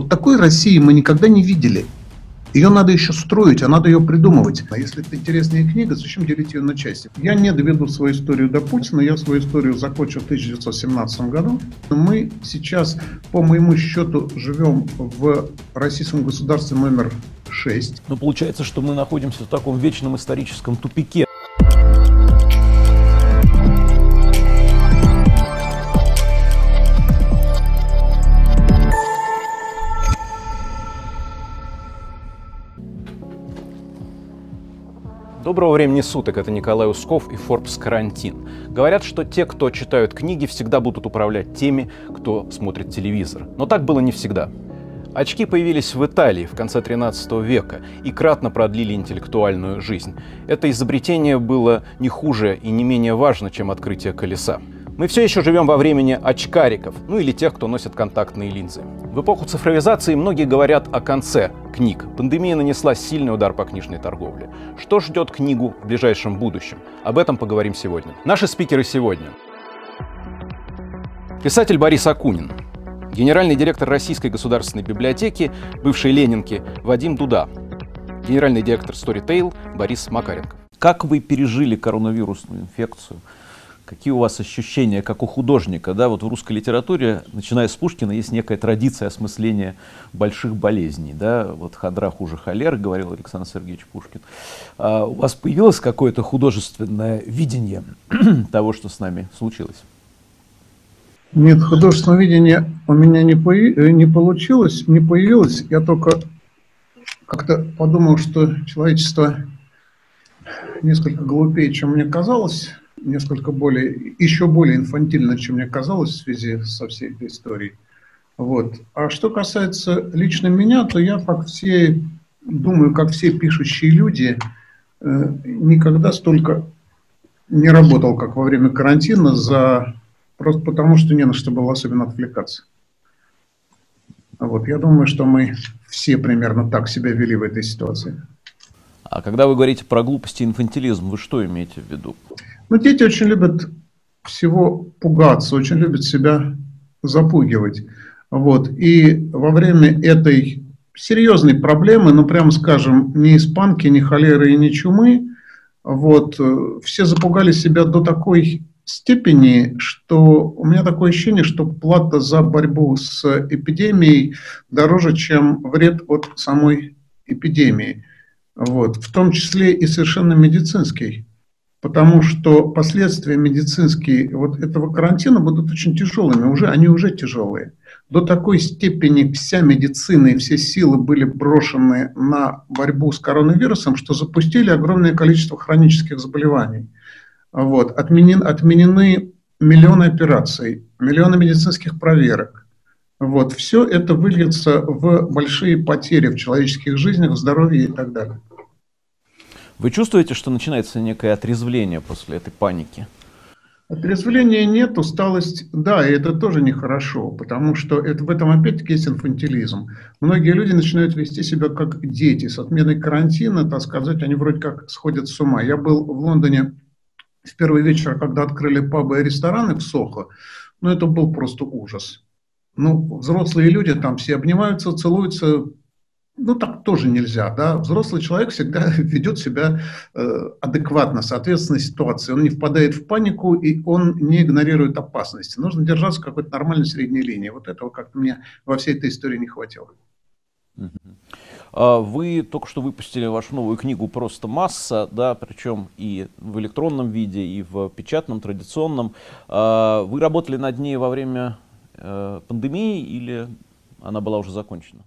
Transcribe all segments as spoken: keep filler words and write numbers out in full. Вот такой России мы никогда не видели. Ее надо еще строить, а надо ее придумывать. А если это интересная книга, зачем делить ее на части? Я не доведу свою историю до Путина, я свою историю закончил в тысяча девятьсот семнадцатом году. Мы сейчас, по моему счету, живем в российском государстве номер шесть. Но получается, что мы находимся в таком вечном историческом тупике. Доброго времени суток, это Николай Усков и Forbes Карантин. Говорят, что те, кто читают книги, всегда будут управлять теми, кто смотрит телевизор. Но так было не всегда. Очки появились в Италии в конце тринадцатого века и кратно продлили интеллектуальную жизнь. Это изобретение было не хуже и не менее важно, чем открытие колеса. Мы все еще живем во времени очкариков, ну или тех, кто носит контактные линзы. В эпоху цифровизации многие говорят о конце книг. Пандемия нанесла сильный удар по книжной торговле. Что ждет книгу в ближайшем будущем? Об этом поговорим сегодня. Наши спикеры сегодня. Писатель Борис Акунин, генеральный директор Российской государственной библиотеки, бывшей Ленинки Вадим Дуда, генеральный директор Storytel Борис Макарик. Как вы пережили коронавирусную инфекцию? Какие у вас ощущения, как у художника? Да, вот в русской литературе, начиная с Пушкина, есть некая традиция осмысления больших болезней. Да? Вот «Хандра хуже холеры», говорил Александр Сергеевич Пушкин. А у вас появилось какое-то художественное видение того, что с нами случилось? Нет, художественного видения у меня не, появ... не получилось, не появилось. Я только как-то подумал, что человечество несколько глупее, чем мне казалось. Несколько более, еще более инфантильно, чем мне казалось, в связи со всей этой историей. Вот. А что касается лично меня, то я, как все, думаю, как все пишущие люди, э, никогда столько не работал, как во время карантина, за... просто потому, что не на что было особенно отвлекаться. Вот. Я думаю, что мы все примерно так себя вели в этой ситуации. А когда вы говорите про глупость и инфантилизм, вы что имеете в виду? Ну, дети очень любят всего пугаться, очень любят себя запугивать. Вот. И во время этой серьезной проблемы, ну, прямо скажем, ни испанки, ни холеры и ни чумы, вот, все запугали себя до такой степени, что у меня такое ощущение, что плата за борьбу с эпидемией дороже, чем вред от самой эпидемии. Вот, в том числе и совершенно медицинский, потому что последствия медицинские вот этого карантина будут очень тяжелыми, уже, они уже тяжелые. До такой степени вся медицина и все силы были брошены на борьбу с коронавирусом, что запустили огромное количество хронических заболеваний. Вот, отменен, отменены миллионы операций, миллионы медицинских проверок. Вот, все это выльется в большие потери в человеческих жизнях, в здоровье и так далее. Вы чувствуете, что начинается некое отрезвление после этой паники? Отрезвления нет, усталость, да, и это тоже нехорошо, потому что это, в этом опять-таки есть инфантилизм. Многие люди начинают вести себя как дети. С отменой карантина, так сказать, они вроде как сходят с ума. Я был в Лондоне в первый вечер, когда открыли пабы и рестораны в Сохо, но это был просто ужас. Ну, взрослые люди там все обнимаются, целуются, ну, так тоже нельзя, да. Взрослый человек всегда ведет себя э, адекватно, соответственно, ситуации. Он не впадает в панику и он не игнорирует опасности. Нужно держаться какой-то нормальной средней линии. Вот этого как-то мне во всей этой истории не хватило. Вы только что выпустили вашу новую книгу «Просто масса», да, причем и в электронном виде, и в печатном, традиционном. Вы работали над ней во время пандемии или она была уже закончена?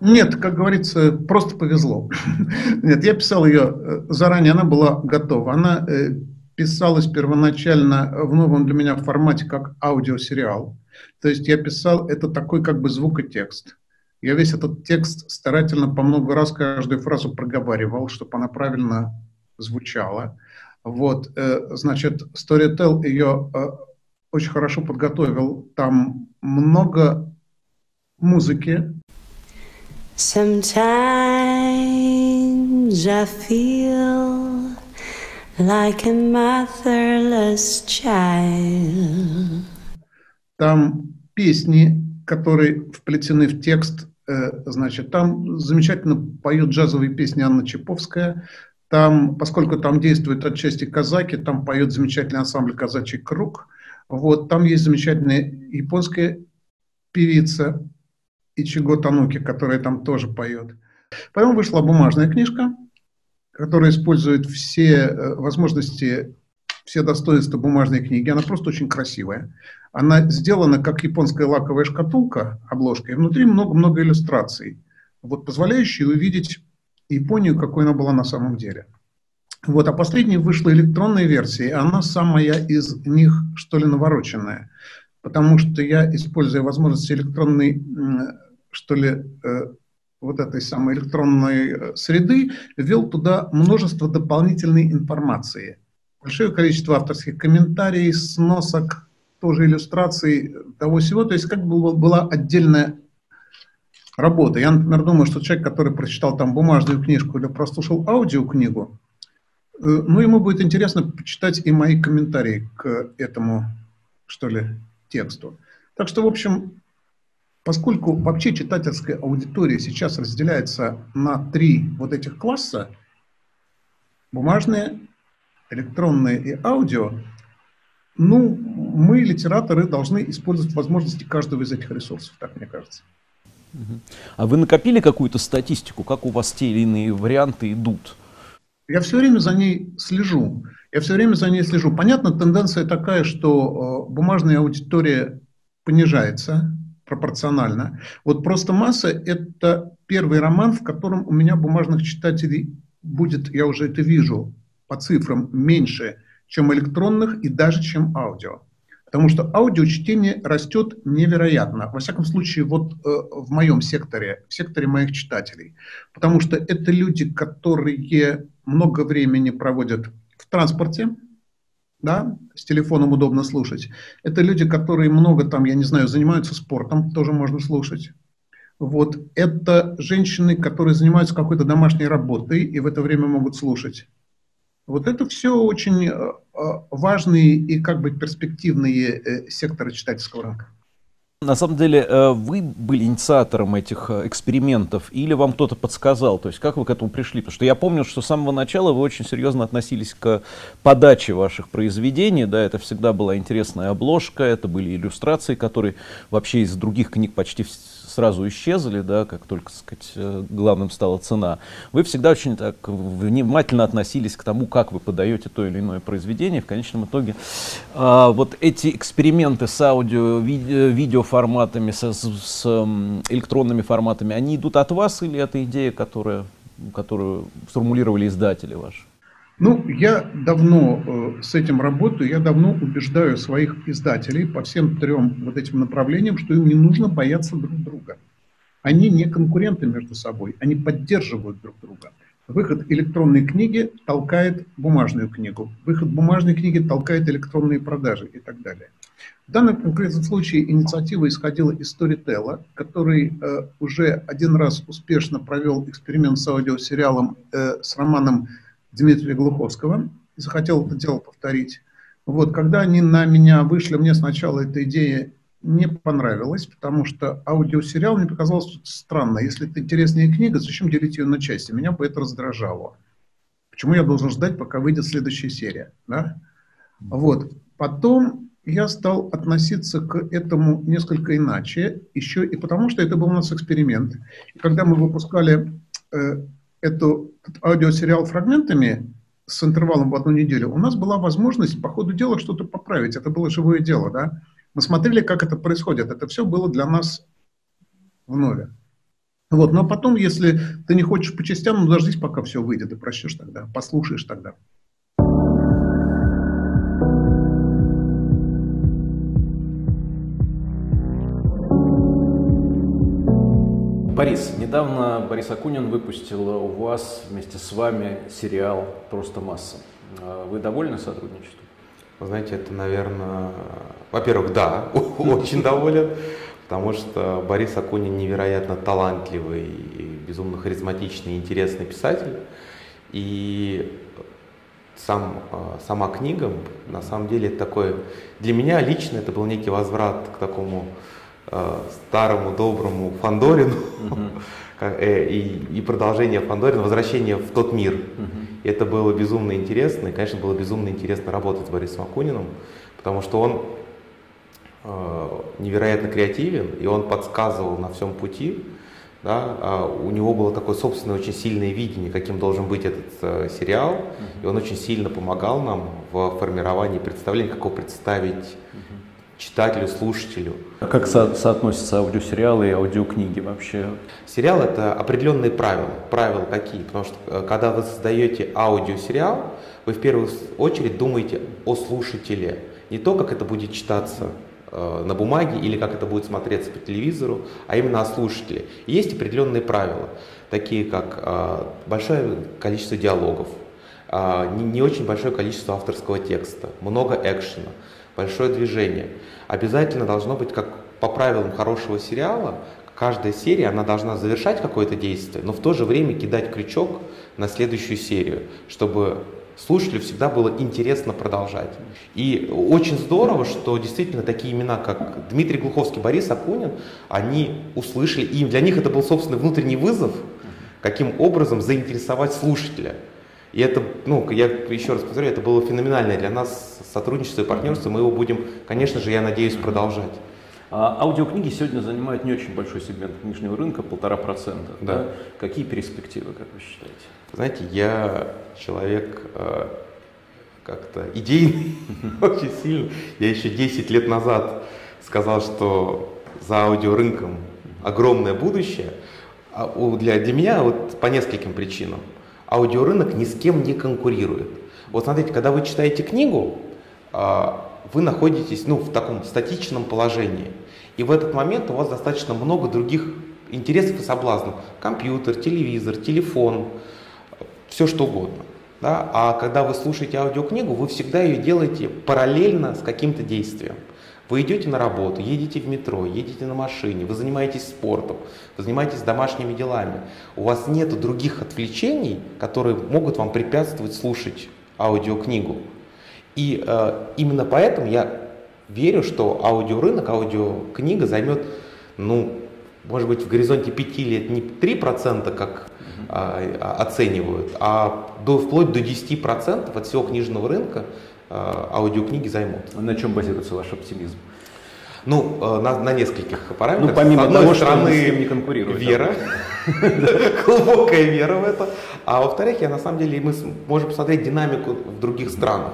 Нет, как говорится, просто повезло. Нет, я писал ее заранее, она была готова. Она писалась первоначально в новом для меня формате как аудиосериал. То есть я писал это такой как бы звукотекст. Я весь этот текст старательно по много раз каждую фразу проговаривал, чтобы она правильно звучала. Вот, значит, Storytel ее очень хорошо подготовил. Там много музыки. Sometimes I feel like a motherless child. Там песни которые вплетены в текст, значит, там замечательно поют джазовые песни Анна Чеповская. Там, поскольку там действуют отчасти казаки, там поет замечательный ансамбль «Казачий круг». Вот, там есть замечательная японская певица и Чиго-тануки, которая там тоже поет. Потом вышла бумажная книжка, которая использует все возможности, все достоинства бумажной книги. Она просто очень красивая. Она сделана как японская лаковая шкатулка, обложка, и внутри много-много иллюстраций, вот, позволяющие увидеть Японию, какой она была на самом деле. Вот, а последней вышла электронная версия, и она самая из них, что ли, навороченная. Потому что я, используя возможности электронной, что ли, вот этой самой электронной среды, ввел туда множество дополнительной информации. Большое количество авторских комментариев, сносок, тоже иллюстраций того-сего. То есть как бы была отдельная работа. Я, например, думаю, что человек, который прочитал там бумажную книжку или прослушал аудиокнигу, ну, ему будет интересно почитать и мои комментарии к этому, что ли, тексту. Так что, в общем, поскольку вообще читательская аудитория сейчас разделяется на три вот этих класса, бумажные, электронные и аудио, ну, мы, литераторы, должны использовать возможности каждого из этих ресурсов, так мне кажется. А вы накопили какую-то статистику, как у вас те или иные варианты идут? Я все время за ней слежу. Я все время за ней слежу. Понятно, тенденция такая, что бумажная аудитория понижается пропорционально. Вот «Просто масса» — это первый роман, в котором у меня бумажных читателей будет, я уже это вижу, по цифрам меньше, чем электронных и даже чем аудио. Потому что аудиочтение растет невероятно. Во всяком случае, вот э, в моем секторе, в секторе моих читателей. Потому что это люди, которые много времени проводят в транспорте, да, с телефоном удобно слушать. Это люди, которые много там, я не знаю, занимаются спортом, тоже можно слушать. Вот. Это женщины, которые занимаются какой-то домашней работой и в это время могут слушать. Вот это все очень важные и как бы перспективные секторы читательского рынка. На самом деле вы были инициатором этих экспериментов или вам кто-то подсказал? То есть как вы к этому пришли? Потому что я помню, что с самого начала вы очень серьезно относились к подаче ваших произведений. Да, это всегда была интересная обложка, это были иллюстрации, которые вообще из других книг почти все сразу исчезли, да, как только, так сказать, главным стала цена. Вы всегда очень так внимательно относились к тому, как вы подаете то или иное произведение. В конечном итоге а, вот эти эксперименты с аудио, видео, видео форматами, с, с, с электронными форматами, они идут от вас или это идея, которая, которую сформулировали издатели ваши? Ну, я давно э, с этим работаю, я давно убеждаю своих издателей по всем трем вот этим направлениям, что им не нужно бояться друг друга. Они не конкуренты между собой, они поддерживают друг друга. Выход электронной книги толкает бумажную книгу, выход бумажной книги толкает электронные продажи и так далее. В данном конкретном случае инициатива исходила из Storytel, который э, уже один раз успешно провел эксперимент с аудиосериалом, э, с романом Дмитрия Глуховского, захотел это дело повторить. Вот, когда они на меня вышли, мне сначала эта идея не понравилась, потому что аудиосериал мне показалось странно. Если это интересная книга, зачем делить ее на части? Меня бы это раздражало. Почему я должен ждать, пока выйдет следующая серия? Да? Вот. Потом я стал относиться к этому несколько иначе, еще и потому, что это был у нас эксперимент. И когда мы выпускали э, эту аудиосериал фрагментами с интервалом в одну неделю, у нас была возможность по ходу дела что-то поправить. Это было живое дело, да? Мы смотрели, как это происходит. Это все было для нас вновь. Вот. Но потом, если ты не хочешь по частям, ну, дождись, пока все выйдет, и прочтешь тогда, послушаешь тогда. Борис, недавно Борис Акунин выпустил у вас вместе с вами сериал «Просто масса». Вы довольны сотрудничеством? Вы знаете, это, наверное... Во-первых, да, очень доволен, потому что Борис Акунин невероятно талантливый, безумно харизматичный, интересный писатель. И сам, сама книга, на самом деле, такое... Для меня лично это был некий возврат к такому старому доброму Фандорину, uh-huh. и, и продолжение Фандорина, возвращение в тот мир. Uh-huh. Это было безумно интересно, и, конечно, было безумно интересно работать с Борисом Акуниным, потому что он э, невероятно креативен, и он подсказывал на всем пути, да, а у него было такое собственное очень сильное видение, каким должен быть этот э, сериал, uh-huh. и он очень сильно помогал нам в формировании представления, как его представить uh-huh. читателю, слушателю. А как со- соотносятся аудиосериалы и аудиокниги вообще? Сериал — это определенные правила. Правила какие? Потому что когда вы создаете аудиосериал, вы в первую очередь думаете о слушателе. Не то, как это будет читаться э, на бумаге или как это будет смотреться по телевизору, а именно о слушателе. И есть определенные правила, такие как э, большое количество диалогов, э, не, не очень большое количество авторского текста, много экшена, большое движение. Обязательно должно быть, как по правилам хорошего сериала, каждая серия, она должна завершать какое-то действие, но в то же время кидать крючок на следующую серию, чтобы слушателю всегда было интересно продолжать. И очень здорово, что действительно такие имена, как Дмитрий Глуховский, Борис Акунин, они услышали, и для них это был собственный внутренний вызов, каким образом заинтересовать слушателя. И это, ну, я еще раз повторю, это было феноменальное для нас сотрудничество и партнерство, мы его будем, конечно же, я надеюсь, продолжать. А аудиокниги сегодня занимают не очень большой сегмент книжного рынка, полтора процента. Да. Да? Какие перспективы, как вы считаете? Знаете, я человек э, как-то идейный, очень сильно. Я еще десять лет назад сказал, что за аудиорынком огромное будущее. А для, для меня вот по нескольким причинам. Аудиорынок ни с кем не конкурирует. Вот смотрите, когда вы читаете книгу, вы находитесь, ну, в таком статичном положении. И в этот момент у вас достаточно много других интересов и соблазнов. Компьютер, телевизор, телефон, все что угодно. Да? А когда вы слушаете аудиокнигу, вы всегда ее делаете параллельно с каким-то действием. Вы идете на работу, едете в метро, едете на машине, вы занимаетесь спортом, вы занимаетесь домашними делами. У вас нет других отвлечений, которые могут вам препятствовать слушать аудиокнигу. И э, именно поэтому я верю, что аудиорынок, аудиокнига займет, ну, может быть, в горизонте пяти лет не три процента, как э, оценивают, а до, вплоть до десяти процентов от всего книжного рынка аудиокниги займут. На чем базируется ваш оптимизм? Ну, на, на нескольких параметрах. Ну, помимо с одной того, стороны, что не конкурирует, вера, глубокая вера в это. А во-вторых, я на самом деле, мы можем посмотреть динамику в других странах.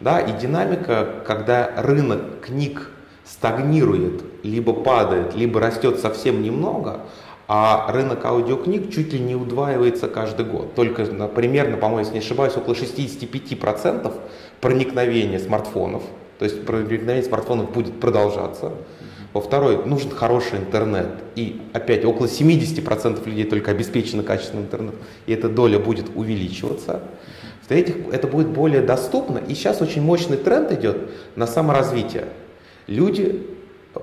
Да, и динамика, когда рынок книг стагнирует, либо падает, либо растет совсем немного, а рынок аудиокниг чуть ли не удваивается каждый год. Только, примерно, по-моему, если не ошибаюсь, около шестьдесят пять процентов проникновения смартфонов, то есть проникновение смартфонов будет продолжаться. Во-вторых, нужен хороший интернет. И опять около семьдесят процентов людей только обеспечено качественным интернетом, и эта доля будет увеличиваться. В-третьих, это будет более доступно. И сейчас очень мощный тренд идет на саморазвитие. Люди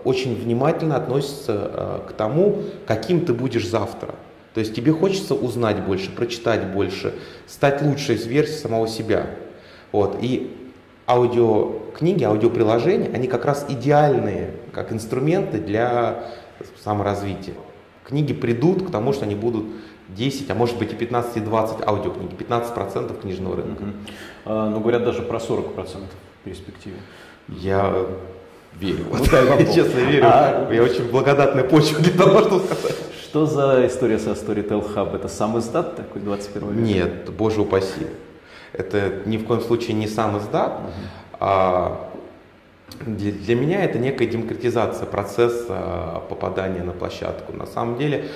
очень внимательно относятся э, к тому, каким ты будешь завтра. То есть тебе хочется узнать больше, прочитать больше, стать лучшей версией самого себя. Вот. И аудиокниги, аудиоприложения, они как раз идеальные, как инструменты для саморазвития. Книги придут к тому, что они будут десять, а может быть и пятнадцать, и двадцать аудиокниги, пятнадцать процентов книжного рынка. Mm-hmm. а, ну, говорят даже про сорок процентов в перспективе. Я... верю. Ну, да, я честно верю. А... Я очень благодатная почва для того, чтобы сказать. Что за история со Storytel Hub? Это сам издат такой двадцать первого века? Нет, боже упаси. Это ни в коем случае не сам издат. Угу. А для, для меня это некая демократизация процесса попадания на площадку. На самом деле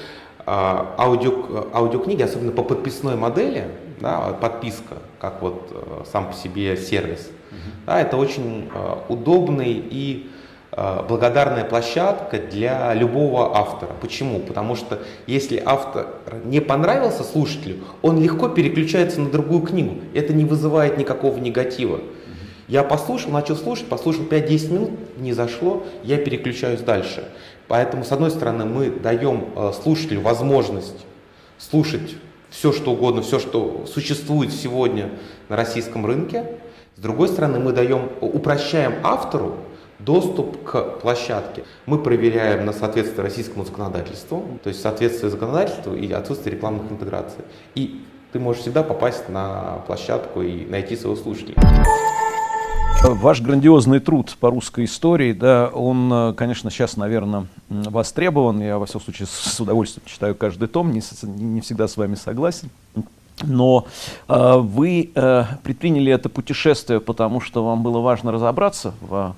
аудио, аудиокниги, особенно по подписной модели, да, подписка, как вот сам по себе сервис, да, это очень э, удобная и э, благодарная площадка для любого автора. Почему? Потому что если автор не понравился слушателю, он легко переключается на другую книгу. Это не вызывает никакого негатива. Я послушал, начал слушать, послушал пять-десять минут, не зашло, я переключаюсь дальше. Поэтому, с одной стороны, мы даем э, слушателю возможность слушать все, что угодно, все, что существует сегодня на российском рынке. С другой стороны, мы даем, упрощаем автору доступ к площадке мы проверяем на соответствие российскому законодательству, то есть соответствие законодательству и отсутствие рекламных интеграций. И ты можешь всегда попасть на площадку и найти своего слушателя. Ваш грандиозный труд по русской истории, да, он, конечно, сейчас, наверное, востребован. Я, во всяком случае, с удовольствием читаю каждый том, не, не всегда с вами согласен. Но э, вы э, предприняли это путешествие, потому что вам было важно разобраться в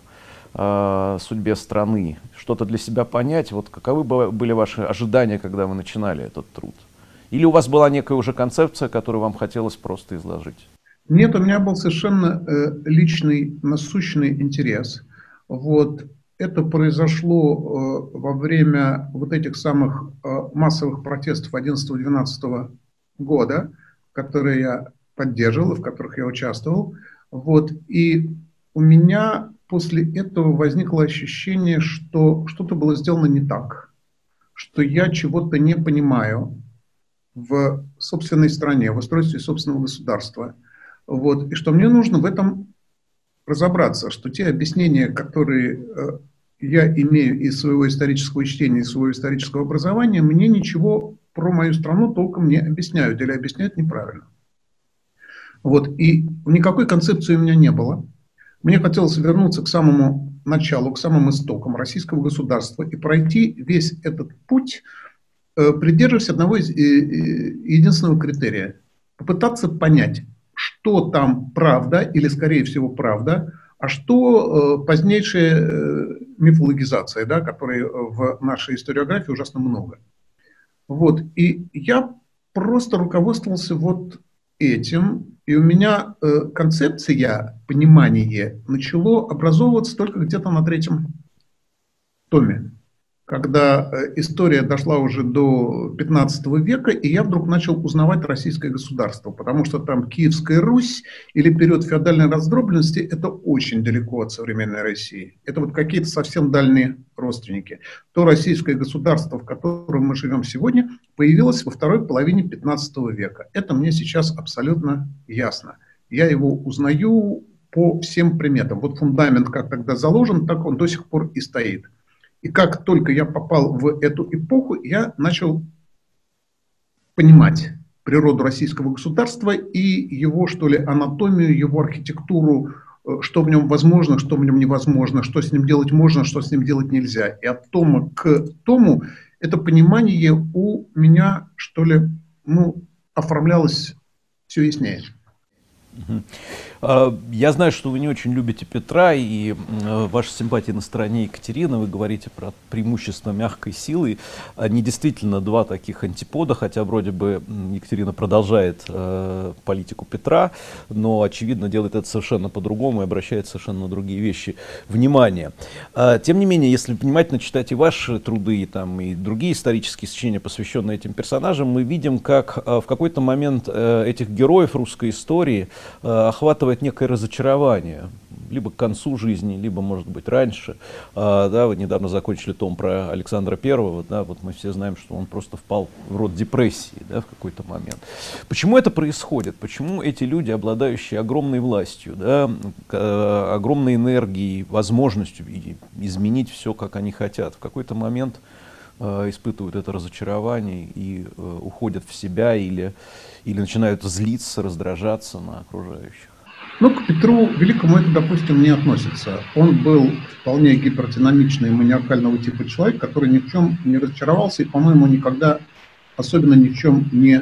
э, судьбе страны, что-то для себя понять. Вот каковы были ваши ожидания, когда вы начинали этот труд? Или у вас была некая уже концепция, которую вам хотелось просто изложить? Нет, у меня был совершенно э, личный, насущный интерес. Вот. Это произошло э, во время вот этих самых э, массовых протестов одиннадцатого-двенадцатого года, которые я поддерживал, в которых я участвовал. Вот. И у меня после этого возникло ощущение, что что-то было сделано не так, что я чего-то не понимаю в собственной стране, в устройстве собственного государства. Вот. И что мне нужно в этом разобраться, что те объяснения, которые э, я имею из своего исторического чтения, из своего исторического образования, мне ничего про мою страну толком не объясняют или объясняют неправильно. Вот. И никакой концепции у меня не было. Мне хотелось вернуться к самому началу, к самым истокам российского государства и пройти весь этот путь, э, придерживаясь одного из, э, единственного критерия. Попытаться понять, что там правда, или, скорее всего, правда, а что э, позднейшая э, мифологизация, да, которой в нашей историографии ужасно много. Вот. И я просто руководствовался вот этим, и у меня э, концепция, понимание начало образовываться только где-то на третьем томе, когда э, история дошла уже до пятнадцатого века, и я вдруг начал узнавать российское государство, потому что там Киевская Русь или период феодальной раздробленности – это очень далеко от современной России. Это вот какие-то совсем дальние родственники. То российское государство, в котором мы живем сегодня, появилось во второй половине пятнадцатого века. Это мне сейчас абсолютно ясно. Я его узнаю по всем приметам. Вот фундамент как тогда заложен, так он до сих пор и стоит. И как только я попал в эту эпоху, я начал понимать природу российского государства и его, что ли, анатомию, его архитектуру, что в нем возможно, что в нем невозможно, что с ним делать можно, что с ним делать нельзя. И от тома к тому это понимание у меня, что ли, ну, оформлялось все яснее. Я знаю, что вы не очень любите Петра, и ваши симпатии на стороне Екатерины. Вы говорите про преимущество мягкой силы. Они действительно два таких антипода, хотя вроде бы Екатерина продолжает э, политику Петра, но, очевидно, делает это совершенно по-другому и обращает совершенно на другие вещи внимание. Э, тем не менее, если внимательно читать и ваши труды, и, там, и другие исторические сочинения, посвященные этим персонажам, мы видим, как э, в какой-то момент э, этих героев русской истории э, охватывает некое разочарование, либо к концу жизни, либо, может быть, раньше. А, да, вы недавно закончили том про Александра Первого, да, вот мы все знаем, что он просто впал в род депрессии, да, в какой-то момент. Почему это происходит? Почему эти люди, обладающие огромной властью, да, э, огромной энергией, возможностью изменить все, как они хотят, в какой-то момент э, испытывают это разочарование и э, уходят в себя или, или начинают злиться, раздражаться на окружающих? Ну, к Петру Великому это, допустим, не относится. Он был вполне гипердинамичный, маниакального типа человек, который ни в чем не разочаровался и, по-моему, никогда особенно ни в чем не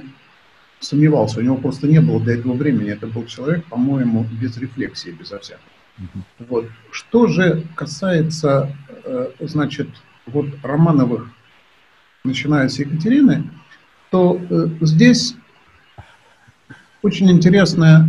сомневался. У него просто не было до этого времени. Это был человек, по-моему, без рефлексии, безо всякого. Mm-hmm. Вот. Что же касается, значит, вот Романовых, начиная с Екатерины, то здесь очень интересная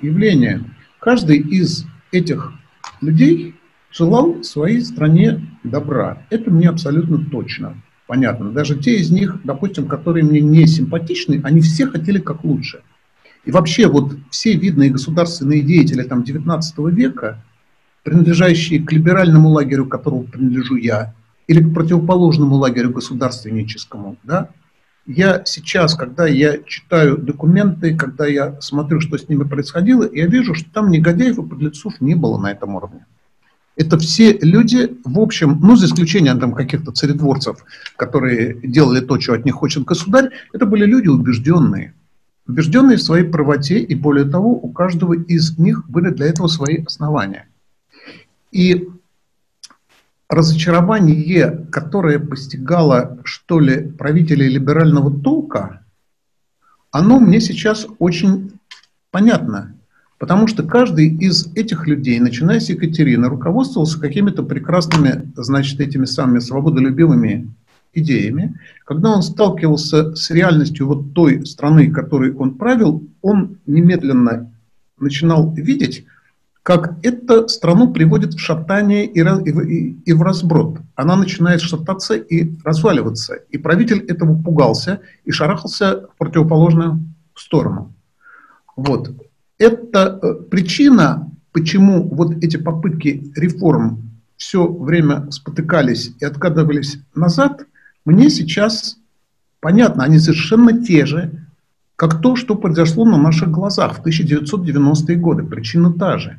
явление. Каждый из этих людей желал своей стране добра. Это мне абсолютно точно понятно. Даже те из них, допустим, которые мне не симпатичны, они все хотели как лучше. И вообще вот все видные государственные деятели там, девятнадцатого века, принадлежащие к либеральному лагерю, к которому принадлежу я, или к противоположному лагерю государственническому, да, я сейчас, когда я читаю документы, когда я смотрю, что с ними происходило, я вижу, что там негодяев и подлецов не было на этом уровне. Это все люди, в общем, ну, за исключением там каких-то царедворцев, которые делали то, чего от них хочет государь, это были люди убежденные. Убежденные в своей правоте, и более того, у каждого из них были для этого свои основания. И разочарование, которое постигало, что ли, правителей либерального толка, оно мне сейчас очень понятно. Потому что каждый из этих людей, начиная с Екатерины, руководствовался какими-то прекрасными, значит, этими самыми свободолюбивыми идеями. Когда он сталкивался с реальностью вот той страны, которой он правил, он немедленно начинал видеть, как эта страну приводит в шатание и в разброд. Она начинает шататься и разваливаться. И правитель этого пугался и шарахался в противоположную сторону. Вот. Это причина, почему вот эти попытки реформ все время спотыкались и откатывались назад, мне сейчас понятно, они совершенно те же, как то, что произошло на наших глазах в тысяча девятьсот девяностые годы. Причина та же.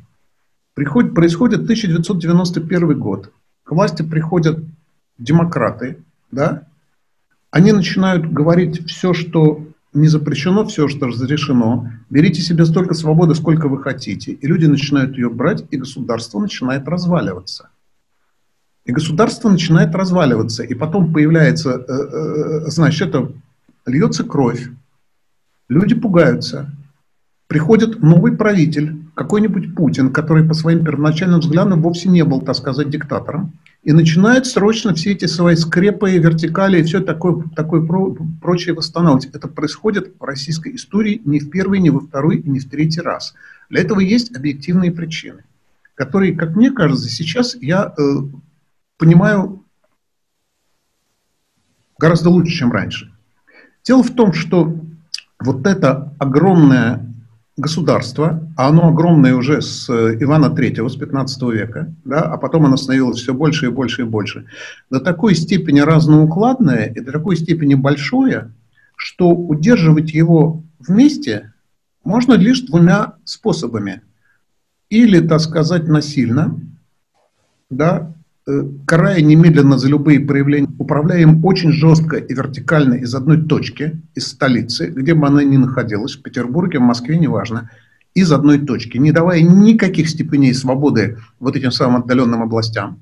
Приходит, происходит тысяча девятьсот девяносто первый год. К власти приходят демократы, да? Они начинают говорить все, что не запрещено, все, что разрешено. Берите себе столько свободы, сколько вы хотите. И люди начинают ее брать, и государство начинает разваливаться. И государство начинает разваливаться. И потом появляется, значит, это льется кровь. Люди пугаются. Приходит новый правитель, какой-нибудь Путин, который по своим первоначальным взглядам вовсе не был, так сказать, диктатором. И начинает срочно все эти свои скрепы, вертикали и все такое, такое про, прочее восстанавливать. Это происходит в российской истории не в первый, не во второй, не в третий раз. Для этого есть объективные причины, которые, как мне кажется, сейчас я э, понимаю гораздо лучше, чем раньше. Дело в том, что вот это огромное государство, а оно огромное уже с Ивана Третьего, с пятнадцатого века, да, а потом оно становилось все больше и больше и больше, до такой степени разноукладное и до такой степени большое, что удерживать его вместе можно лишь двумя способами. Или, так сказать, насильно, да, карая немедленно за любые проявления, управляем очень жестко и вертикально из одной точки, из столицы, где бы она ни находилась, в Петербурге, в Москве, неважно, из одной точки, не давая никаких степеней свободы вот этим самым отдаленным областям.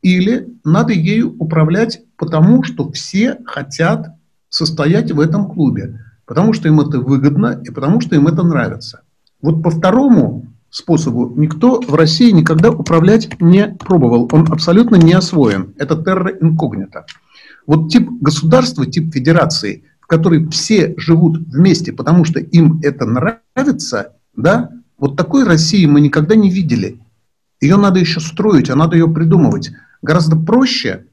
Или надо ею управлять потому, что все хотят состоять в этом клубе, потому что им это выгодно и потому что им это нравится. Вот по второму способу никто в России никогда управлять не пробовал. Он абсолютно не освоен. Это терра инкогнита. Вот тип государства, тип федерации, в которой все живут вместе, потому что им это нравится, да, вот такой России мы никогда не видели. Ее надо еще строить, а надо ее придумывать. Гораздо проще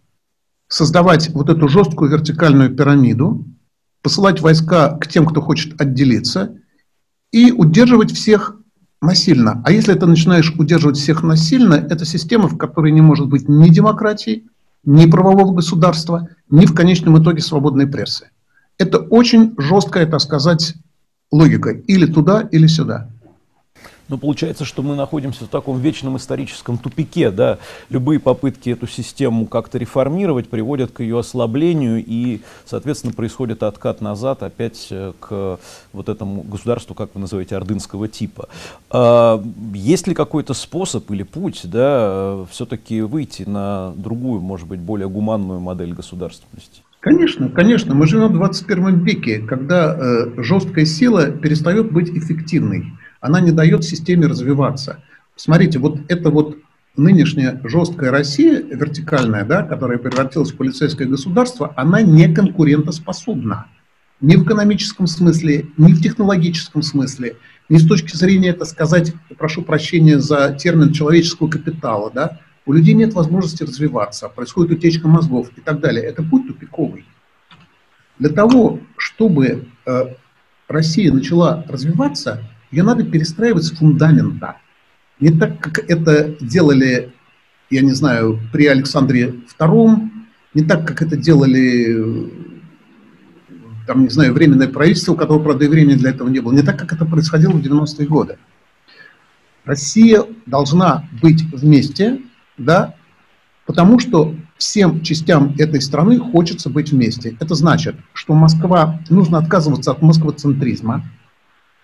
создавать вот эту жесткую вертикальную пирамиду, посылать войска к тем, кто хочет отделиться, и удерживать всех насильно. А если ты начинаешь удерживать всех насильно, это система, в которой не может быть ни демократии, ни правового государства, ни в конечном итоге свободной прессы. Это очень жесткая, так сказать, логика. Или туда, или сюда. Но получается, что мы находимся в таком вечном историческом тупике, да? Любые попытки эту систему как-то реформировать приводят к ее ослаблению, и, соответственно, происходит откат назад опять к вот этому государству, как вы называете, ордынского типа. Есть ли какой-то способ или путь, да, все-таки выйти на другую, может быть, более гуманную модель государственности? Конечно, конечно. Мы живем в двадцать первом веке, когда э, жесткая сила перестает быть эффективной. Она не дает системе развиваться. Смотрите, вот эта вот нынешняя жесткая Россия, вертикальная, да, которая превратилась в полицейское государство, она не конкурентоспособна. Ни в экономическом смысле, ни в технологическом смысле, ни с точки зрения, так сказать, прошу прощения за термин человеческого капитала. Да, у людей нет возможности развиваться, происходит утечка мозгов и так далее. Это путь тупиковый. Для того, чтобы э, Россия начала развиваться, ее надо перестраивать с фундамента. Не так, как это делали, я не знаю, при Александре Втором, не так, как это делали, там, не знаю, временное правительство, у которого, правда, и времени для этого не было, не так, как это происходило в девяностые годы. Россия должна быть вместе, да, потому что всем частям этой страны хочется быть вместе. Это значит, что Москва, нужно отказываться от москвоцентризма.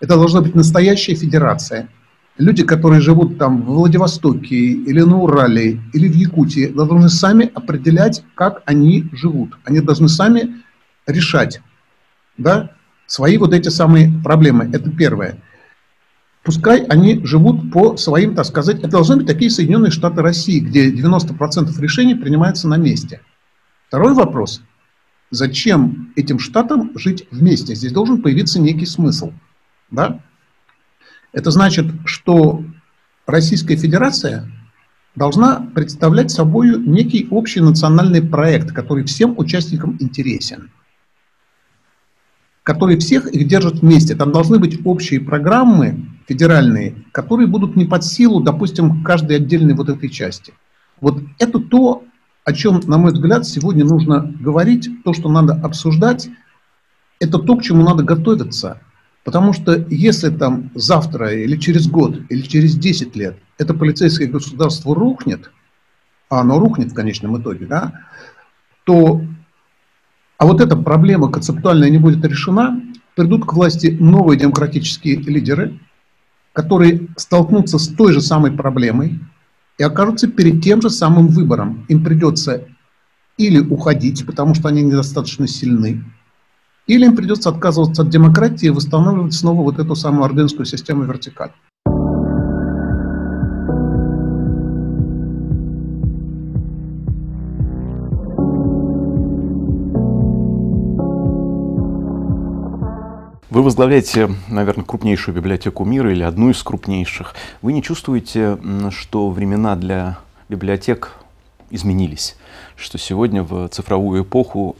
Это должна быть настоящая федерация. Люди, которые живут там в Владивостоке или на Урале, или в Якутии, должны сами определять, как они живут. Они должны сами решать, да, свои вот эти самые проблемы. Это первое. Пускай они живут по своим, так сказать, это должны быть такие Соединенные Штаты России, где девяносто процентов решений принимается на месте. Второй вопрос. Зачем этим штатам жить вместе? Здесь должен появиться некий смысл. Да? Это значит, что Российская Федерация должна представлять собой некий общий национальный проект, который всем участникам интересен, который всех их держит вместе. Там должны быть общие программы федеральные, которые будут не под силу, допустим, каждой отдельной вот этой части. Вот это то, о чем, на мой взгляд, сегодня нужно говорить, то, что надо обсуждать, это то, к чему надо готовиться. Потому что если там завтра или через год, или через десять лет это полицейское государство рухнет, а оно рухнет в конечном итоге, да, то, а вот эта проблема концептуальная не будет решена, придут к власти новые демократические лидеры, которые столкнутся с той же самой проблемой и окажутся перед тем же самым выбором. Им придется или уходить, потому что они недостаточно сильны, или им придется отказываться от демократии и восстанавливать снова вот эту самую ордынскую систему вертикаль. Вы возглавляете, наверное, крупнейшую библиотеку мира или одну из крупнейших. Вы не чувствуете, что времена для библиотек изменились? Что сегодня в цифровую эпоху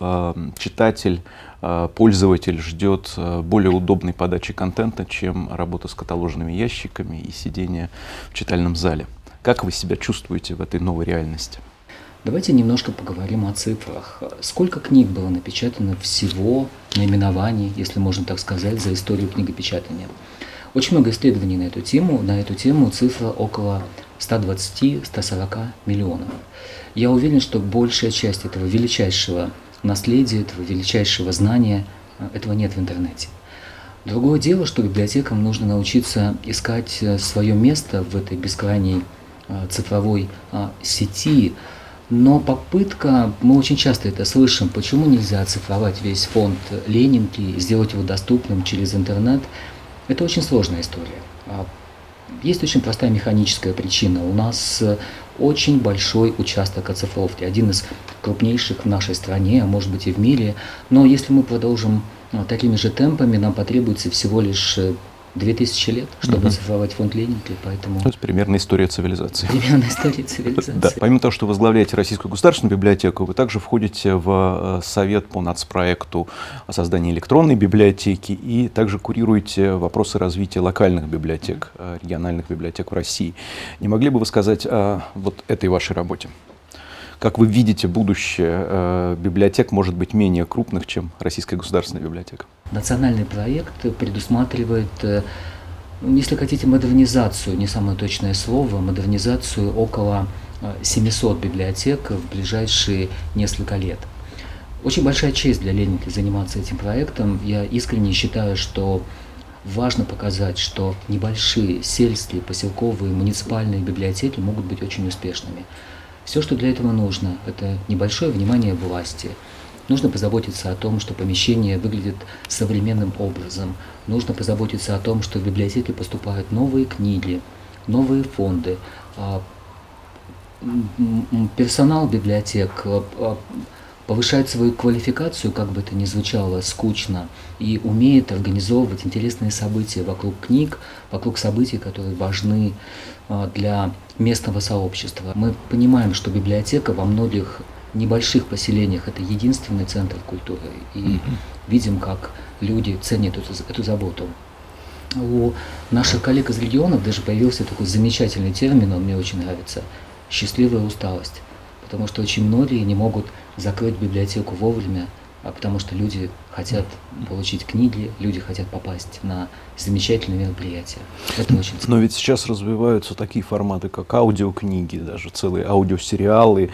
читатель, пользователь ждет более удобной подачи контента, чем работа с каталожными ящиками и сидение в читальном зале. Как вы себя чувствуете в этой новой реальности? Давайте немножко поговорим о цифрах. Сколько книг было напечатано всего, наименований, если можно так сказать, за историю книгопечатания? Очень много исследований на эту тему. На эту тему цифра около ста двадцати — ста сорока миллионов. Я уверен, что большая часть этого величайшего наследия, этого величайшего знания, этого нет в интернете. Другое дело, что библиотекам нужно научиться искать свое место в этой бескрайней цифровой сети. Но попытка, мы очень часто это слышим, почему нельзя оцифровать весь фонд Ленинки, сделать его доступным через интернет, это очень сложная история. Есть очень простая механическая причина. У нас очень большой участок оцифровки, один из крупнейших в нашей стране, а может быть и в мире. Но если мы продолжим такими же темпами, нам потребуется всего лишь две тысячи лет, чтобы оцифровать фонд Ленинки, поэтому... То есть примерно история цивилизации. Примерно история цивилизации. Да. Помимо того, что вы возглавляете Российскую государственную библиотеку, вы также входите в совет по нацпроекту о создании электронной библиотеки и также курируете вопросы развития локальных библиотек, региональных библиотек в России. Не могли бы вы сказать о вот этой вашей работе? Как вы видите будущее библиотек, может быть, менее крупных, чем Российская государственная библиотека? Национальный проект предусматривает, если хотите, модернизацию, не самое точное слово, модернизацию около семисот библиотек в ближайшие несколько лет. Очень большая честь для Ленинки заниматься этим проектом. Я искренне считаю, что важно показать, что небольшие сельские, поселковые, муниципальные библиотеки могут быть очень успешными. Все, что для этого нужно, это небольшое внимание власти. Нужно позаботиться о том, что помещение выглядит современным образом. Нужно позаботиться о том, что в библиотеке поступают новые книги, новые фонды. Персонал библиотек повышает свою квалификацию, как бы это ни звучало скучно, и умеет организовывать интересные события вокруг книг, вокруг событий, которые важны для местного сообщества. Мы понимаем, что библиотека во многих небольших поселениях это единственный центр культуры, и Mm-hmm. видим, как люди ценят эту, эту заботу. У наших коллег из регионов даже появился такой замечательный термин, он мне очень нравится – «счастливая усталость», потому что очень многие не могут закрыть библиотеку вовремя потому что люди хотят получить книги, люди хотят попасть на замечательные мероприятия. Это очень ценно. Но ведь сейчас развиваются такие форматы, как аудиокниги, даже целые аудиосериалы,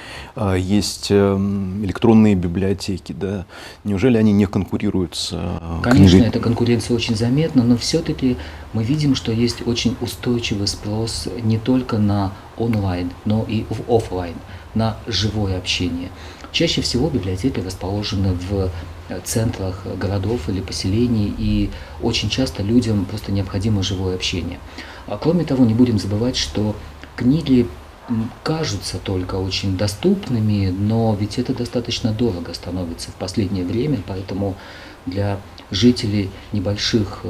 есть электронные библиотеки. Да? Неужели они не конкурируют с книгой? Конечно, эта конкуренция очень заметна, но все-таки мы видим, что есть очень устойчивый спрос не только на онлайн, но и в офлайн, на живое общение. Чаще всего библиотеки расположены в центрах городов или поселений, и очень часто людям просто необходимо живое общение. А кроме того, не будем забывать, что книги кажутся только очень доступными, но ведь это достаточно дорого становится в последнее время, поэтому для жителей небольших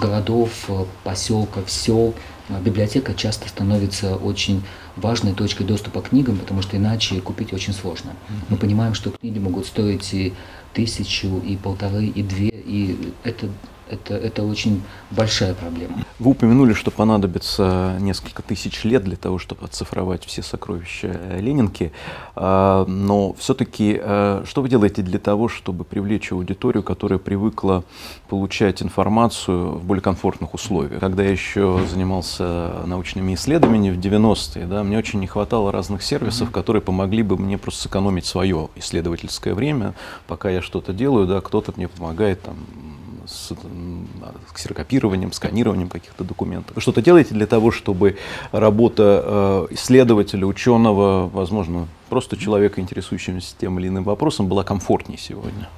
городов, поселков, сел библиотека часто становится очень важной точкой доступа к книгам, потому что иначе купить очень сложно. Мы понимаем, что книги могут стоить и тысячу, и полторы, и две, и это, это, это очень большая проблема. Вы упомянули, что понадобится несколько тысяч лет для того, чтобы оцифровать все сокровища Ленинки, но все-таки что вы делаете для того, чтобы привлечь аудиторию, которая привыкла получать информацию в более комфортных условиях? Когда я еще занимался научными исследованиями в девяностые, да, мне очень не хватало разных сервисов, которые помогли бы мне просто сэкономить свое исследовательское время. Пока я что-то делаю, да, кто-то мне помогает там, с ксерокопированием, сканированием каких-то документов. Вы что-то делаете для того, чтобы работа исследователя, ученого, возможно, просто человека, интересующегося тем или иным вопросом, была комфортнее сегодня?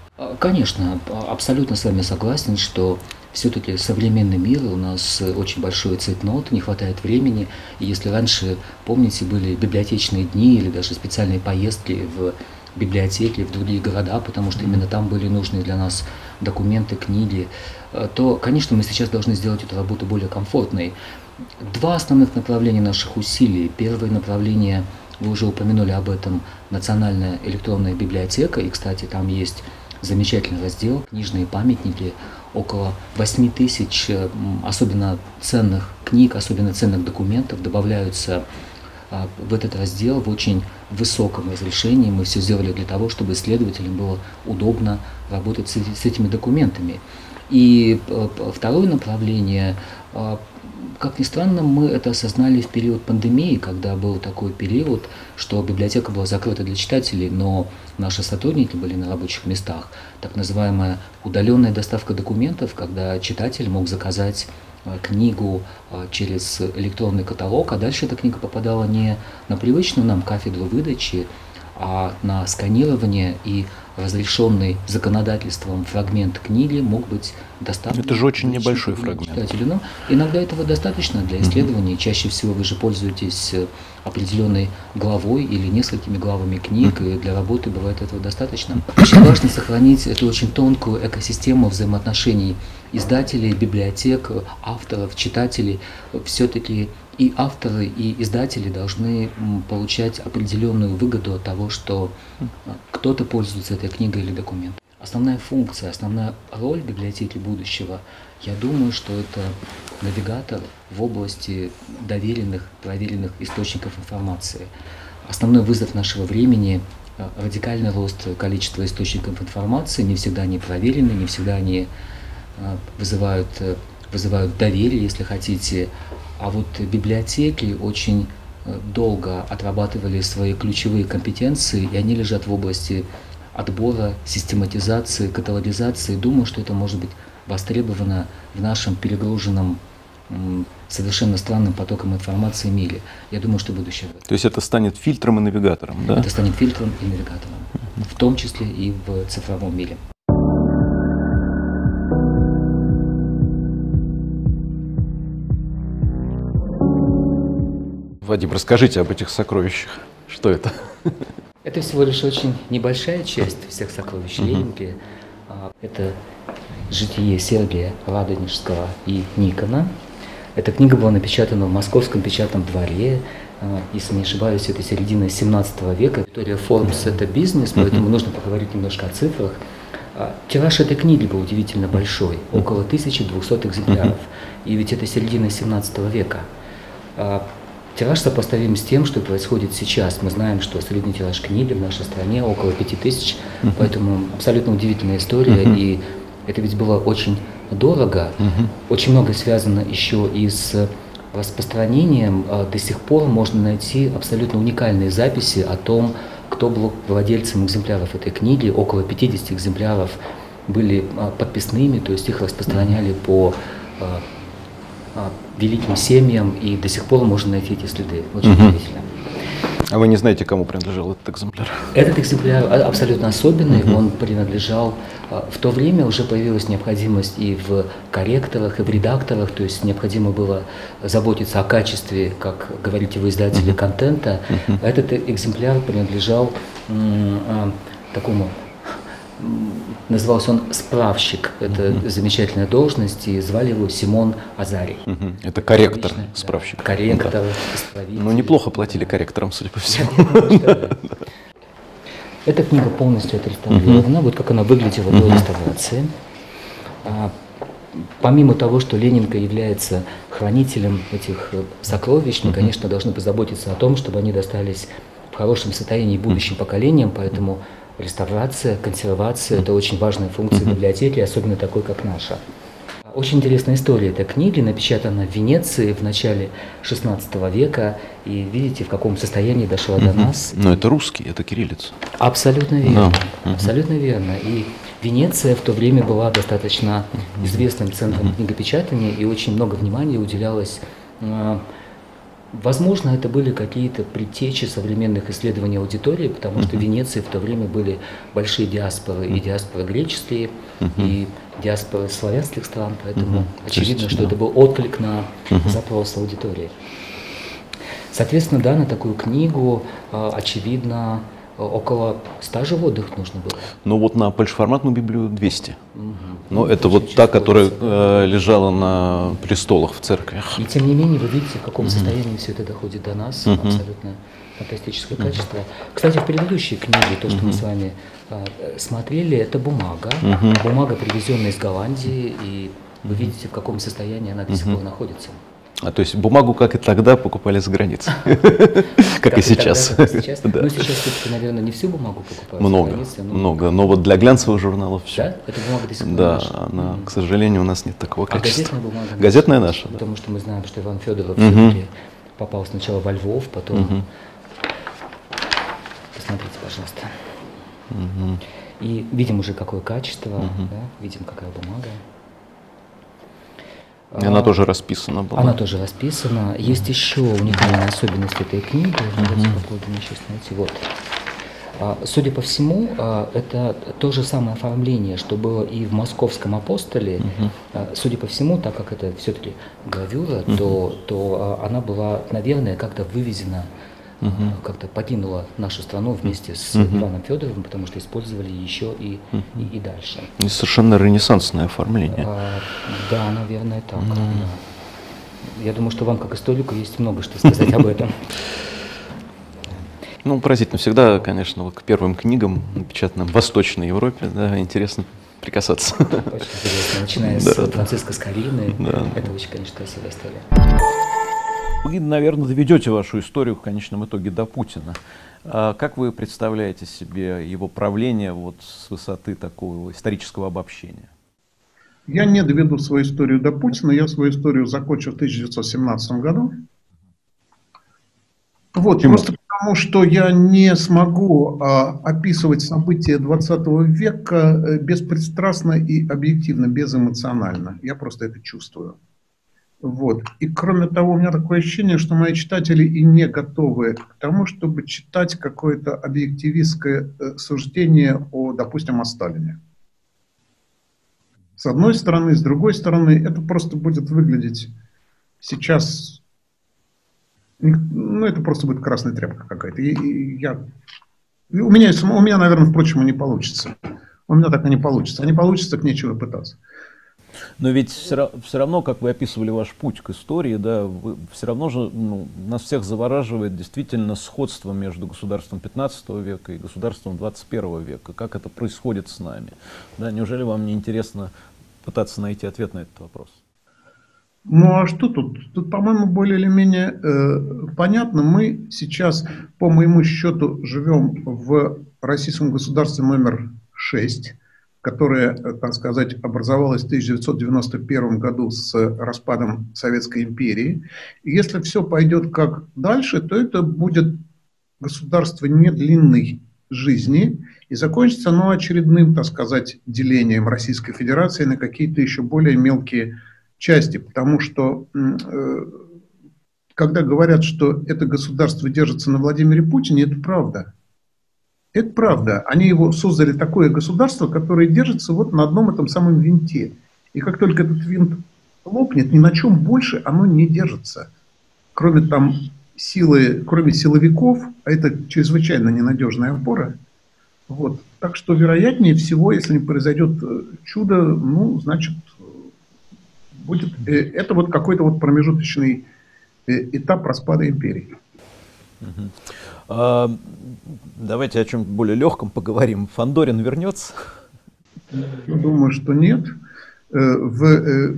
Конечно, абсолютно с вами согласен, что все-таки современный мир, у нас очень большой цейтнот, не хватает времени. И если раньше, помните, были библиотечные дни или даже специальные поездки в библиотеки, в другие города, потому что именно там были нужны для нас документы, книги, то, конечно, мы сейчас должны сделать эту работу более комфортной. Два основных направления наших усилий. Первое направление, вы уже упомянули об этом, национальная электронная библиотека, и, кстати, там есть замечательный раздел «Книжные памятники», около восьми тысяч особенно ценных книг, особенно ценных документов добавляются в этот раздел в очень высоком разрешении. Мы все сделали для того, чтобы исследователям было удобно работать с, с этими документами. И второе направление, как ни странно, мы это осознали в период пандемии, когда был такой период, что библиотека была закрыта для читателей, но наши сотрудники были на рабочих местах. Так называемая удаленная доставка документов, когда читатель мог заказать книгу через электронный каталог, а дальше эта книга попадала не на привычную нам кафедру выдачи, а на сканирование, и разрешенный законодательством фрагмент книги мог быть доставлен. Это же очень небольшой фрагмент. Читателю. Но иногда этого достаточно для исследований. Mm-hmm. Чаще всего вы же пользуетесь определенной главой или несколькими главами книг, mm-hmm. и для работы бывает этого достаточно. Очень важно сохранить эту очень тонкую экосистему взаимоотношений издателей, библиотек, авторов, читателей. Все-таки и авторы, и издатели должны получать определенную выгоду от того, что кто-то пользуется этой книгой или документом. Основная функция, основная роль библиотеки будущего, я думаю, что это навигатор в области доверенных, проверенных источников информации. Основной вызов нашего времени – радикальный рост количества источников информации, не всегда они проверены, не всегда они вызывают, вызывают доверие, если хотите. А вот библиотеки очень долго отрабатывали свои ключевые компетенции, и они лежат в области отбора, систематизации, каталогизации. Думаю, что это может быть востребовано в нашем перегруженном, совершенно странным потоком информации мире. Я думаю, что будущее. То есть это станет фильтром и навигатором, да? Это станет фильтром и навигатором, в том числе и в цифровом мире. Вадим, расскажите об этих сокровищах. Что это? Это всего лишь очень небольшая часть всех сокровищ Ленинки. Uh-huh. Это житие Сергия Радонежского и Никона. Эта книга была напечатана в Московском печатном дворе. Если не ошибаюсь, это середина семнадцатого века. История Forbes – это бизнес, поэтому uh-huh. нужно поговорить немножко о цифрах. Тираж этой книги был удивительно большой, около тысячи двухсот экземпляров. Uh-huh. И ведь это середина семнадцатого века. Тираж сопоставим с тем, что происходит сейчас. Мы знаем, что средний тираж книги в нашей стране около пяти тысяч, uh-huh. поэтому абсолютно удивительная история, uh-huh. и это ведь было очень дорого. Uh-huh. Очень много связано еще и с распространением. До сих пор можно найти абсолютно уникальные записи о том, кто был владельцем экземпляров этой книги. Около пятидесяти экземпляров были подписными, то есть их распространяли по великим семьям, и до сих пор можно найти эти следы. Очень угу. удивительно. А вы не знаете, кому принадлежал этот экземпляр? Этот экземпляр абсолютно особенный. Угу. Он принадлежал... В то время уже появилась необходимость и в корректорах, и в редакторах. То есть необходимо было заботиться о качестве, как говорите вы, издатели, угу. контента. Угу. Этот экземпляр принадлежал м, такому... Назывался он справщик. Это uh-huh. замечательная должность, и звали его Симон Азарий. Uh-huh. Это корректор, отлично, справщик. Да. Корректор, да. Исправитель. Ну, неплохо платили корректорам, судя по всему. Эта книга полностью отреставрирована, вот как она выглядела до реставрации. Помимо того, что Ленинка является хранителем этих сокровищ, мы, конечно, должны позаботиться о том, чтобы они достались в хорошем состоянии будущим поколениям, поэтому реставрация, консервация – это очень важная функция библиотеки, особенно такой, как наша. Очень интересная история этой книги, напечатана в Венеции в начале шестнадцатого века, и видите, в каком состоянии дошла до нас. Но это русский, это кириллица. Абсолютно верно, да. абсолютно верно. И Венеция в то время была достаточно известным центром книгопечатания, и очень много внимания уделялось. Возможно, это были какие-то предтечи современных исследований аудитории, потому что в Венеции в то время были большие диаспоры, и диаспоры греческие, и диаспоры славянских стран, поэтому очевидно, что это был отклик на запрос аудитории. Соответственно, да, на такую книгу, очевидно, около ста животных нужно было. Ну вот на большеформатную Библию двести. Угу. Но ну, это вот та, которая э, лежала на престолах в церквях. И тем не менее вы видите, в каком угу. состоянии все это доходит до нас. Угу. Абсолютно фантастическое угу. качество. Кстати, в предыдущей книге, то, что угу. мы с вами э, смотрели, это бумага. Угу. Бумага, привезенная из Голландии, и вы видите, в каком состоянии она до сих пор находится. А то есть бумагу, как и тогда, покупали за границей, как и сейчас. Ну, сейчас, все-таки, наверное, не всю бумагу покупают за границей. Много, но вот для глянцевых журналов все. Да? Эта бумага до сих пор наша? Да, она, к сожалению, у нас нет такого качества. А газетная бумага? Газетная наша, да. Потому что мы знаем, что Иван Федоров все-таки попал сначала во Львов, потом... Посмотрите, пожалуйста. И видим уже, какое качество, видим, какая бумага. Она тоже расписана была. Она тоже расписана. Есть еще уникальная особенность этой книги. Давайте попробуем сейчас найти. Вот. Судя по всему, это то же самое оформление, что было и в Московском апостоле. Uh-huh. Судя по всему, так как это все-таки гравюра, uh-huh. то, то она была, наверное, как-то вывезена, uh-huh. как-то покинула нашу страну вместе с uh-huh. Иваном Федоровым, потому что использовали еще и, uh-huh. и, и дальше. И совершенно ренессансное оформление. А, да, наверное, так. Uh-huh. Да. Я думаю, что вам, как историку, есть много что сказать об этом. Ну, поразительно. Всегда, конечно, вот к первым книгам, напечатанным в Восточной Европе, да, интересно прикасаться. Очень интересно. Начиная да, с да. Франциска Скорины. Да. Это очень, конечно, красивая история. Вы, наверное, доведете вашу историю в конечном итоге до Путина. А как вы представляете себе его правление вот с высоты такого исторического обобщения? Я не доведу свою историю до Путина. Я свою историю закончу в тысяча девятьсот семнадцатом году. Вот, Почему? Просто потому, что я не смогу а, описывать события двадцатого века беспристрастно и объективно, безэмоционально. Я просто это чувствую. Вот. И кроме того, у меня такое ощущение, что мои читатели и не готовы к тому, чтобы читать какое-то объективистское суждение о, допустим, о Сталине. С одной стороны, с другой стороны, это просто будет выглядеть сейчас, ну, это просто будет красная тряпка какая-то. Я... У меня, у меня, наверное, впрочем, не получится. У меня так и не получится. А не получится, к нечего пытаться. Но ведь все, все равно, как вы описывали ваш путь к истории, да, вы, все равно же ну, нас всех завораживает действительно сходство между государством пятнадцатого века и государством двадцать первого века. Как это происходит с нами? Да, неужели вам не интересно пытаться найти ответ на этот вопрос? Ну а что тут? Тут, по-моему, более или менее э, понятно. Мы сейчас, по моему счету, живем в российском государстве номер шесть, которое, так сказать, образовалось в тысяча девятьсот девяносто первом году с распадом Советской империи. И если все пойдет как дальше, то это будет государство не длинной жизни, и закончится оно очередным, так сказать, делением Российской Федерации на какие-то еще более мелкие части, потому что, когда говорят, что это государство держится на Владимире Путине, это правда. Это правда. Они его создали, такое государство, которое держится вот на одном этом самом винте. И как только этот винт лопнет, ни на чем больше оно не держится. Кроме там силы, кроме силовиков, а это чрезвычайно ненадежная опора. Вот. Так что, вероятнее всего, если не произойдет чудо, ну, значит, будет это вот какой-то вот промежуточный этап распада империи. Угу. А, давайте о чем-то более легком поговорим. Фандорин вернется? Думаю, что нет. В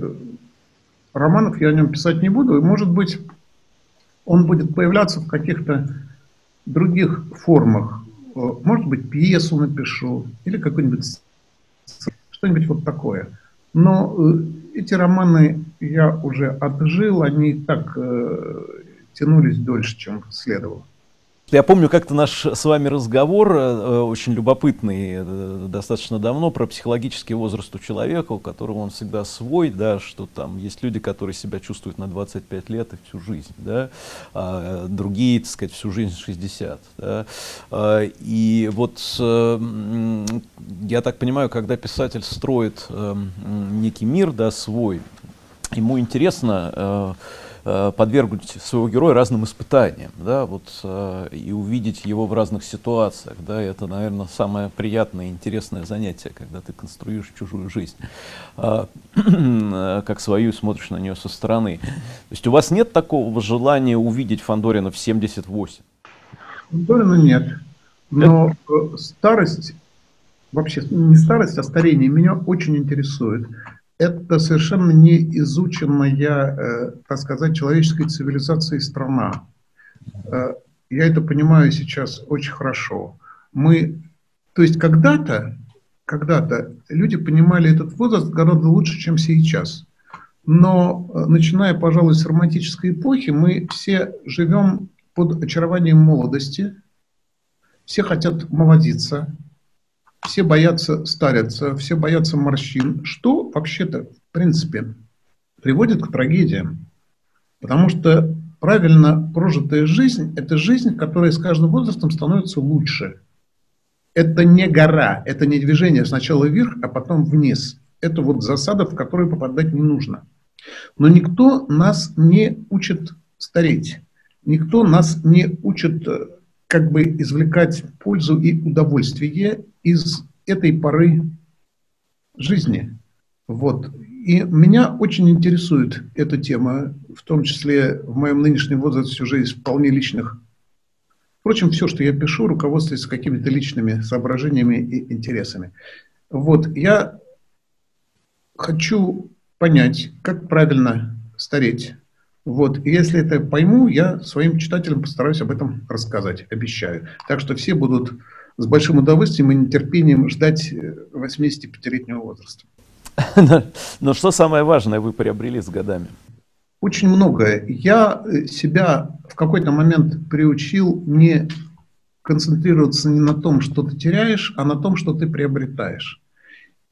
романах я о нем писать не буду. Может быть, он будет появляться в каких-то других формах. Может быть, пьесу напишу или какой-нибудь что-нибудь вот такое. Но эти романы я уже отжил, они и так э, тянулись дольше, чем следовало. Я помню как-то наш с вами разговор, э, очень любопытный, э, достаточно давно, про психологический возраст у человека, у которого он всегда свой, да, что там есть люди, которые себя чувствуют на двадцать пять лет и всю жизнь, да, а другие, так сказать, всю жизнь шестьдесят. Да. И вот э, я так понимаю, когда писатель строит э, некий мир, да, свой, ему интересно э, подвергнуть своего героя разным испытаниям, да, вот, и увидеть его в разных ситуациях, да, это, наверное, самое приятное и интересное занятие, когда ты конструируешь чужую жизнь, как свою, смотришь на нее со стороны. То есть у вас нет такого желания увидеть Фандорина в семьдесят восемь? Фандорина нет, но это... старость, вообще не старость, а старение меня очень интересует. Это совершенно неизученная, так сказать, человеческой цивилизацией страна. Я это понимаю сейчас очень хорошо. Мы, то есть когда-то, когда-то люди понимали этот возраст гораздо лучше, чем сейчас. Но начиная, пожалуй, с романтической эпохи, мы все живем под очарованием молодости. Все хотят молодиться. Все боятся стариться, все боятся морщин, что вообще-то, в принципе, приводит к трагедиям. Потому что правильно прожитая жизнь – это жизнь, которая с каждым возрастом становится лучше. Это не гора, это не движение сначала вверх, а потом вниз. Это вот засада, в которую попадать не нужно. Но никто нас не учит стареть. Никто нас не учит как бы извлекать пользу и удовольствие из этой поры жизни. Вот. И меня очень интересует эта тема, в том числе в моем нынешнем возрасте уже из вполне личных. Впрочем, все, что я пишу, руководствуюсь какими-то личными соображениями и интересами. Вот. Я хочу понять, как правильно стареть. Вот. И если это пойму, я своим читателям постараюсь об этом рассказать, обещаю. Так что все будут с большим удовольствием и нетерпением ждать восьмидесятипятилетнего возраста. Но что самое важное вы приобрели с годами? Очень многое. Я себя в какой-то момент приучил не концентрироваться не на том, что ты теряешь, а на том, что ты приобретаешь.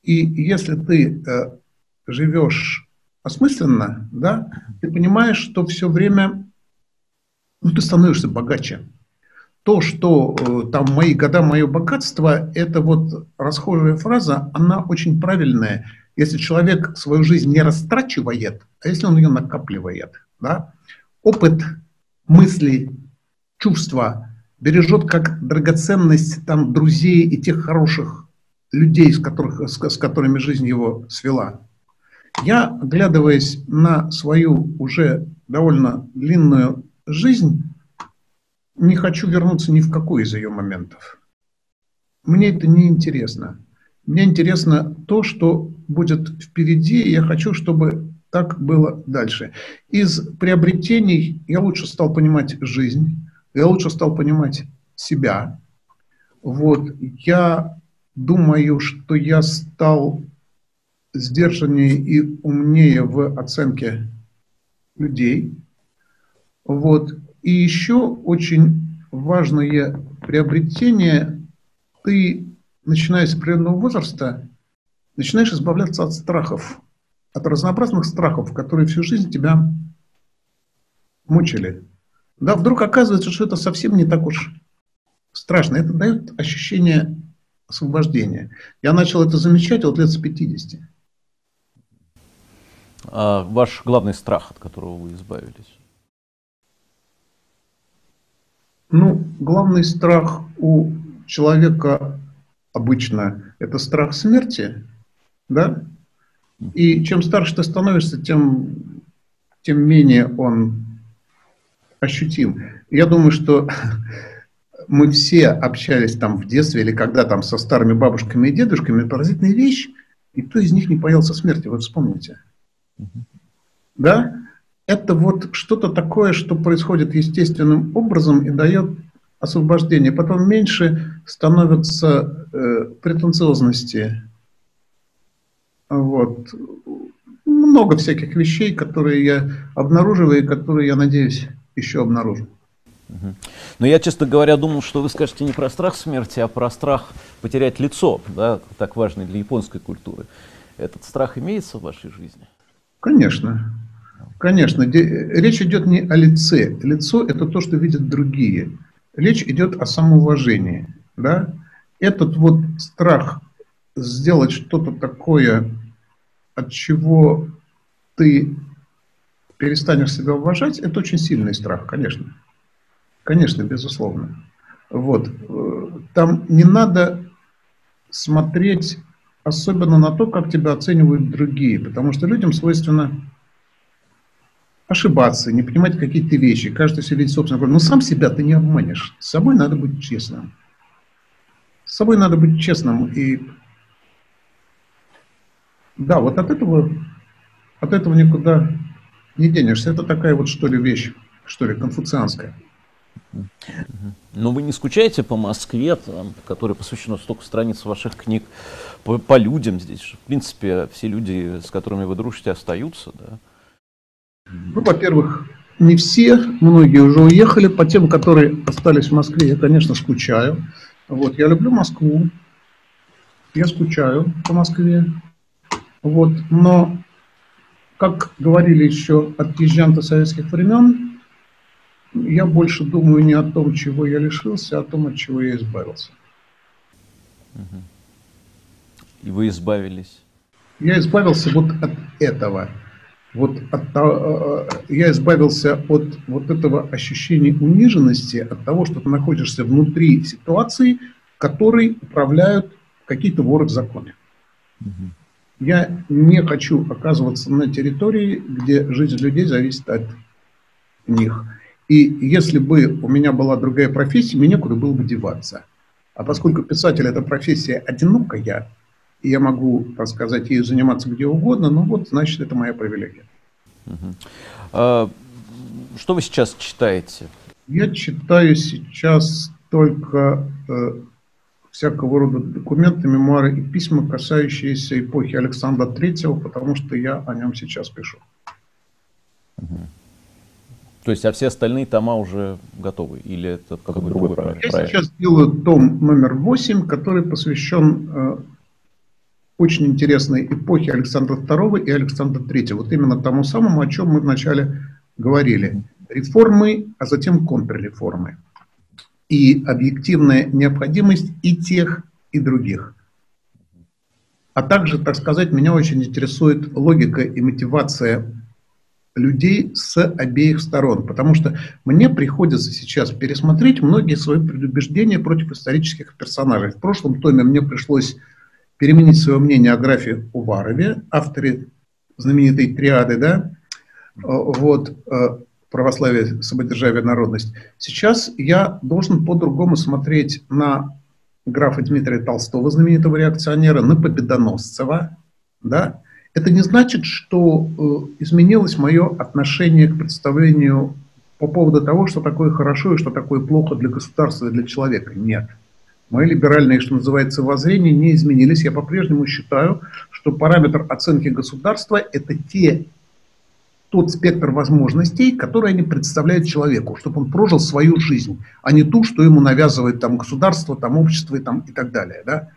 И если ты э, живешь осмысленно, да, ты понимаешь, что все время, ну, ты становишься богаче. То, что э, там мои года, мое богатство, это вот расхожая фраза, она очень правильная. Если человек свою жизнь не растрачивает, а если он ее накапливает, да, опыт, мысли, чувства бережет как драгоценность там друзей и тех хороших людей, с, которых, с, с которыми жизнь его свела. Я, оглядываясь на свою уже довольно длинную жизнь, не хочу вернуться ни в какой из ее моментов. Мне это не интересно. Мне интересно то, что будет впереди, и я хочу, чтобы так было дальше. Из приобретений я лучше стал понимать жизнь, я лучше стал понимать себя. Вот, я думаю, что я стал сдержаннее и умнее в оценке людей. Вот. И еще очень важное приобретение. Ты, начиная с определенного возраста, начинаешь избавляться от страхов, от разнообразных страхов, которые всю жизнь тебя мучили. Да, вдруг оказывается, что это совсем не так уж страшно. Это дает ощущение освобождения. Я начал это замечать вот лет с пятидесяти. А ваш главный страх, от которого вы избавились? Ну, главный страх у человека обычно – это страх смерти, да? И чем старше ты становишься, тем, тем менее он ощутим. Я думаю, что мы все общались там в детстве или когда там со старыми бабушками и дедушками, поразительная вещь, и кто из них не боялся смерти, вы вспомните. Mm-hmm. Да? Это вот что-то такое, что происходит естественным образом и дает освобождение. Потом меньше становится э, претенциозности. Вот. Много всяких вещей, которые я обнаруживаю и которые, я надеюсь, еще обнаружу. Угу. Но я, честно говоря, думал, что вы скажете не про страх смерти, а про страх потерять лицо, да, так важный для японской культуры. Этот страх имеется в вашей жизни? Конечно. Конечно, речь идет не о лице. Лицо – это то, что видят другие. Речь идет о самоуважении. Да? Этот вот страх сделать что-то такое, от чего ты перестанешь себя уважать, это очень сильный страх, конечно. Конечно, безусловно. Вот. Там не надо смотреть особенно на то, как тебя оценивают другие, потому что людям свойственно ошибаться, не понимать какие-то вещи, каждый все видит собственно. Но сам себя ты не обманешь. С собой надо быть честным. С собой надо быть честным. И да, вот от этого, от этого никуда не денешься. Это такая вот, что ли, вещь, что ли, конфуцианская. Но вы не скучаете по Москве, которой посвящено столько страниц ваших книг, по, по людям здесь? В принципе, все люди, с которыми вы дружите, остаются, да? Ну, во-первых, не все, многие уже уехали. По тем, которые остались в Москве, я, конечно, скучаю. Вот, я люблю Москву, я скучаю по Москве. Вот, но, как говорили еще отъезжанты советских времен, я больше думаю не о том, чего я лишился, а о том, от чего я избавился. И вы избавились? Я избавился вот от этого. Вот от, я избавился от вот этого ощущения униженности, от того, что ты находишься внутри ситуации, которой управляют какие-то воры в законе. Угу. Я не хочу оказываться на территории, где жизнь людей зависит от них. И если бы у меня была другая профессия, мне некуда было бы деваться. А поскольку писатель – это профессия одинокая, и я могу, так сказать, ею заниматься где угодно, но вот, значит, это моя привилегия. Uh-huh. А что вы сейчас читаете? Я читаю сейчас только э, всякого рода документы, мемуары и письма, касающиеся эпохи Александра Третьего, потому что я о нем сейчас пишу. Uh-huh. То есть, а все остальные тома уже готовы? Или это какой-то другой проект? Я сейчас делаю том номер восемь, который посвящен... Э, очень интересной эпохи Александра Второго и Александра Третьего. Вот именно тому самому, о чем мы вначале говорили. Реформы, а затем контрреформы. И объективная необходимость и тех, и других. А также, так сказать, меня очень интересует логика и мотивация людей с обеих сторон. Потому что мне приходится сейчас пересмотреть многие свои предубеждения против исторических персонажей. В прошлом томе мне пришлось... переменить свое мнение о графе Уварове, авторе знаменитой триады, да, вот, православие, самодержавие, народность. Сейчас я должен по-другому смотреть на графа Дмитрия Толстого, знаменитого реакционера, на Победоносцева, да, Это не значит, что изменилось мое отношение к представлению по поводу того, что такое хорошо и что такое плохо для государства и для человека. Нет. Мои либеральные, что называется, воззрения не изменились. Я по-прежнему считаю, что параметр оценки государства – это те, тот спектр возможностей, которые они представляют человеку, чтобы он прожил свою жизнь, а не ту, что ему навязывает там, государство, там, общество и, там, и так далее. Да?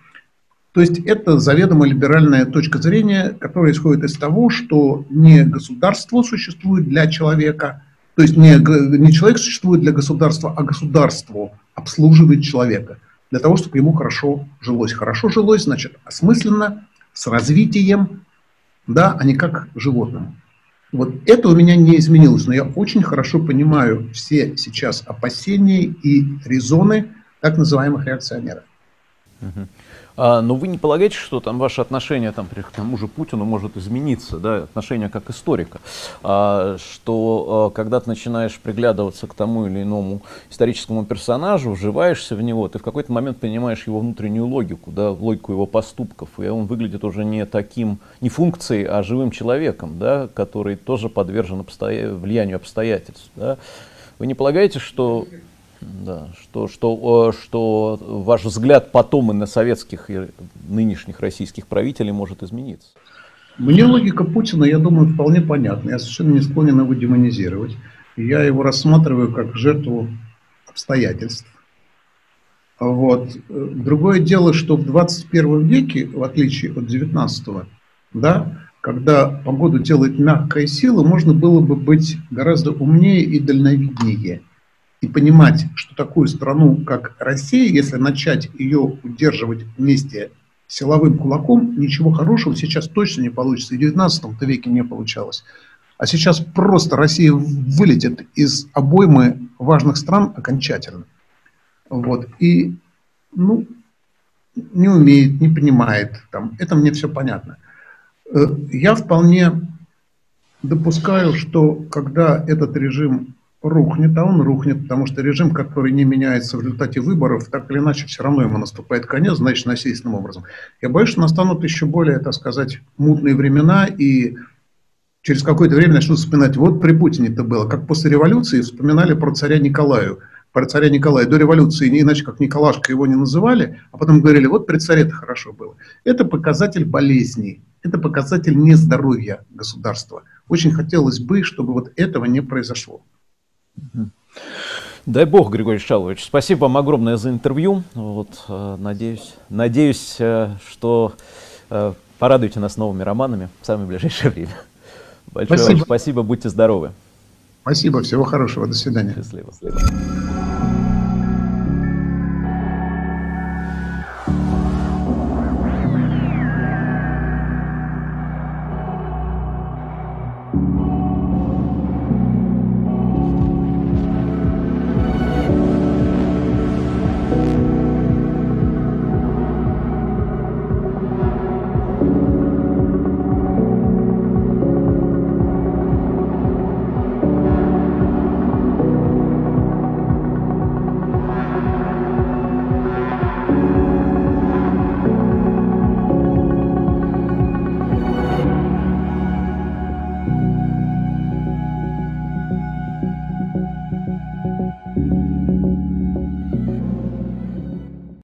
То есть это заведомо либеральная точка зрения, которая исходит из того, что не государство существует для человека, то есть не, не человек существует для государства, а государство обслуживает человека для того, чтобы ему хорошо жилось. Хорошо жилось, значит, осмысленно, с развитием, да, а не как животным. Вот это у меня не изменилось, но я очень хорошо понимаю все сейчас опасения и резоны так называемых реакционеров. Uh-huh. а, но вы не полагаете, что там ваше отношение там, к тому же Путину может измениться, да, отношение как историка, а, что а, когда ты начинаешь приглядываться к тому или иному историческому персонажу, вживаешься в него, ты в какой-то момент понимаешь его внутреннюю логику, да, логику его поступков, и он выглядит уже не таким, не функцией, а живым человеком, да, который тоже подвержен обстоя... влиянию обстоятельств. Да. Вы не полагаете, что... Да, что, что, что ваш взгляд потом и на советских, и нынешних российских правителей может измениться? Мне логика Путина, я думаю, вполне понятна. Я совершенно не склонен его демонизировать. Я его рассматриваю как жертву обстоятельств. Вот. Другое дело, что в двадцать первом веке, в отличие от девятнадцатого, да, когда погоду делает мягкая сила, можно было бы быть гораздо умнее и дальновиднее. И понимать, что такую страну, как Россия, если начать ее удерживать вместе силовым кулаком, ничего хорошего сейчас точно не получится. И в девятнадцатом веке не получалось. А сейчас просто Россия вылетит из обоймы важных стран окончательно. Вот. И ну, не умеет, не понимает. Там. Это мне все понятно. Я вполне допускаю, что когда этот режим... рухнет, а он рухнет, потому что режим, который не меняется в результате выборов, так или иначе, все равно ему наступает конец, значит, насильственным образом. Я боюсь, что настанут еще более, так сказать, мутные времена, и через какое-то время начнут вспоминать, вот при Путине это было, как после революции вспоминали про царя Николаю. Про царя Николая до революции, не иначе как Николашка, его не называли, а потом говорили, вот при царе это хорошо было. Это показатель болезни, это показатель нездоровья государства. Очень хотелось бы, чтобы вот этого не произошло. Дай бог, Григорий Шалович, спасибо вам огромное за интервью. Вот, надеюсь, надеюсь, что порадуете нас новыми романами в самое ближайшее время. Большое спасибо. Вам спасибо, будьте здоровы. Спасибо, всего хорошего, до свидания. Счастливо.